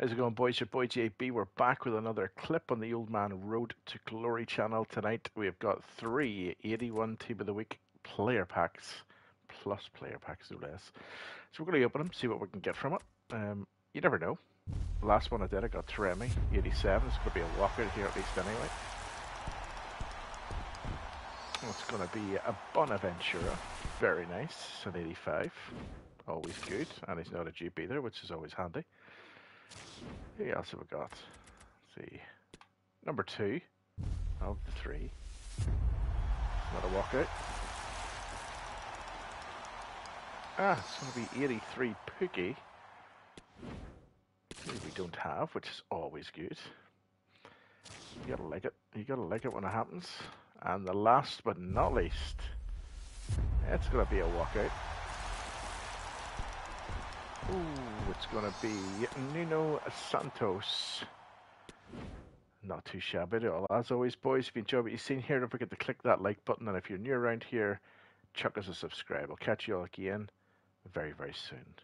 How's it going, boys? Your boy JB. We're back with another clip on the Old Man Road to Glory channel. Tonight we've got 3 81 Team of the Week player packs, plus player packs no less. So we're going to open them, see what we can get from it. You never know. The last one I did, I got Taremi, 87. It's going to be a walkout here at least anyway. Well, it's going to be a Bonaventura. Very nice. An 85. Always good. And he's not a Jeep either, which is always handy. Who else have we got? Let's see. Number 2 of the 3. Not a walkout. Ah, it's going to be 83 Pookie. We don't have, which is always good. You gotta like it. You gotta like it when it happens. And the last but not least, it's gonna be a walkout. Ooh, it's gonna be Nuno Santos. Not too shabby at all. As always, boys, if you enjoy what you've seen here, don't forget to click that like button. And if you're new around here, chuck us a subscribe. I'll catch you all again very, very soon.